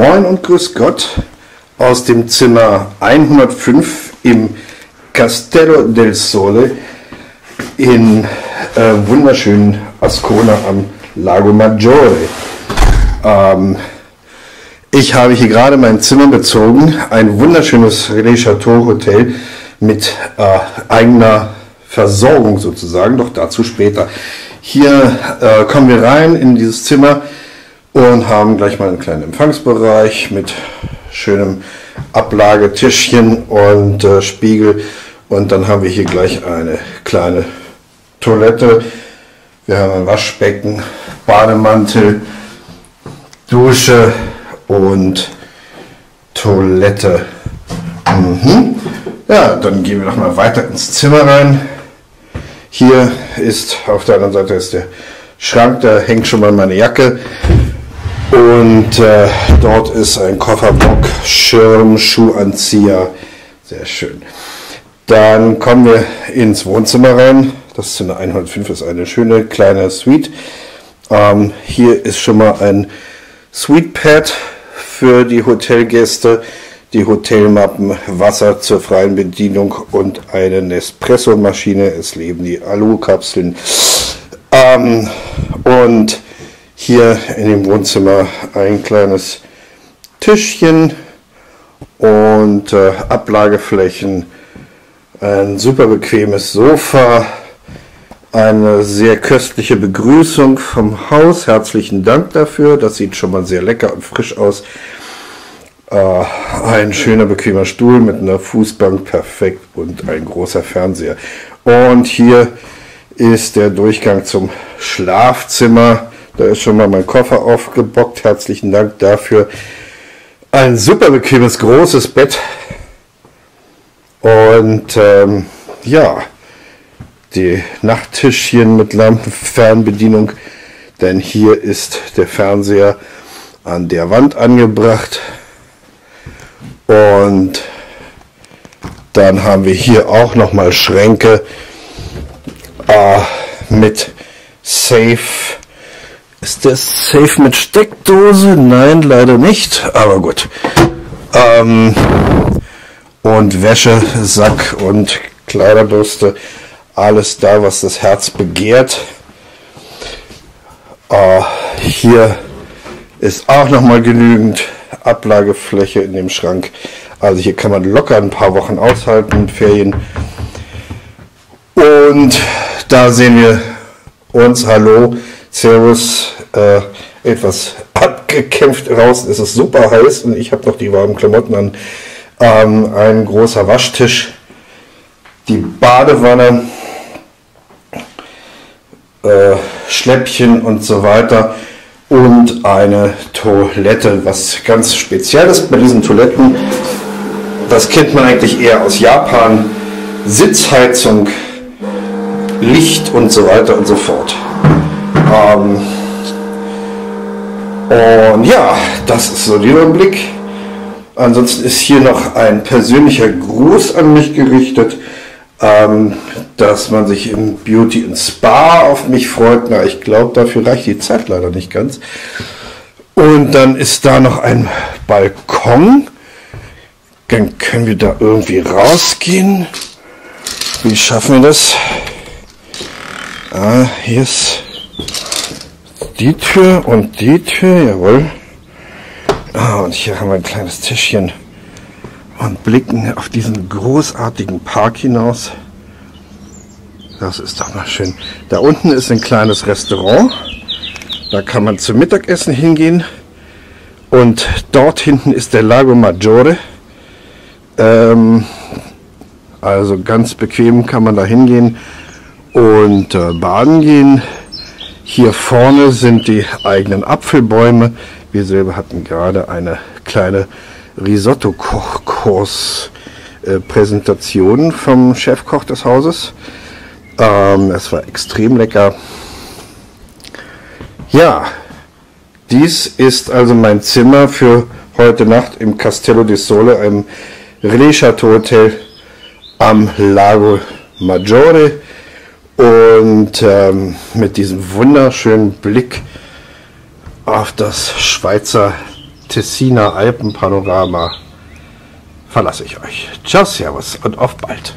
Moin und grüß Gott aus dem Zimmer 105 im Castello del Sole in wunderschönen Ascona am Lago Maggiore. Ich habe hier gerade mein Zimmer bezogen, ein wunderschönes Relais Chateau Hotel mit eigener Versorgung sozusagen, doch dazu später. Hier kommen wir rein in dieses Zimmer und haben gleich mal einen kleinen Empfangsbereich mit schönem Ablagetischchen und Spiegel, und dann haben wir hier gleich eine kleine Toilette, wir haben ein Waschbecken, Bademantel, Dusche und Toilette. Ja, dann gehen wir noch mal weiter ins Zimmer rein. Hier ist auf der anderen Seite ist der Schrank, da hängt schon mal meine Jacke. Und dort ist ein Kofferbock, Schirm, Schuhanzieher, sehr schön. Dann kommen wir ins Wohnzimmer rein. Das Zimmer 105 ist eine schöne kleine Suite. Hier ist schon mal ein Suitepad für die Hotelgäste, die Hotelmappen, Wasser zur freien Bedienung und eine Nespresso-Maschine. Es leben die Alu-Kapseln. Und hier in dem Wohnzimmer ein kleines Tischchen und Ablageflächen, ein super bequemes Sofa, eine sehr köstliche Begrüßung vom Haus. Herzlichen Dank dafür, das sieht schon mal sehr lecker und frisch aus. Ein schöner bequemer Stuhl mit einer Fußbank, perfekt, und ein großer Fernseher. Und hier ist der Durchgang zum Schlafzimmer. Da ist schon mal mein Koffer aufgebockt, herzlichen Dank dafür. Ein super bequemes, großes Bett. Und ja, die Nachttischchen mit Lampenfernbedienung, denn hier ist der Fernseher an der Wand angebracht. Und dann haben wir hier auch nochmal Schränke mit Safe. Ist der Safe mit Steckdose? Nein, leider nicht, aber gut. Und Wäsche, Sack und Kleiderbürste, alles da, was das Herz begehrt. Hier ist auch nochmal genügend Ablagefläche in dem Schrank. Also hier kann man locker ein paar Wochen aushalten, Ferien. Und da sehen wir uns, hallo, servus, etwas abgekämpft raus. Es ist super heiß und ich habe noch die warmen Klamotten an. Ein großer Waschtisch, die Badewanne, Schläppchen und so weiter und eine Toilette. Was ganz Spezielles bei diesen Toiletten, das kennt man eigentlich eher aus Japan, Sitzheizung, Licht und so weiter und so fort. Und ja, das ist so der Überblick. Ansonsten ist hier noch ein persönlicher Gruß an mich gerichtet, dass man sich im Beauty and Spa auf mich freut. Na, ich glaube, dafür reicht die Zeit leider nicht ganz. Und dann ist da noch ein Balkon. Dann können wir da irgendwie rausgehen. Wie schaffen wir das? Ah, hier ist die Tür und die Tür, jawohl. Ah, und hier haben wir ein kleines Tischchen und blicken auf diesen großartigen Park hinaus. Das ist doch mal schön. Da unten ist ein kleines Restaurant. Da kann man zum Mittagessen hingehen. Und dort hinten ist der Lago Maggiore. Also ganz bequem kann man da hingehen und baden gehen. Hier vorne sind die eigenen Apfelbäume. Wir selber hatten gerade eine kleine Risotto-Kochkurs-Präsentation vom Chefkoch des Hauses. Es war extrem lecker. Ja, dies ist also mein Zimmer für heute Nacht im Castello del Sole, einem Relais Chateau Hotel am Lago Maggiore. Und mit diesem wunderschönen Blick auf das Schweizer Tessiner Alpenpanorama verlasse ich euch. Ciao, servus und auf bald.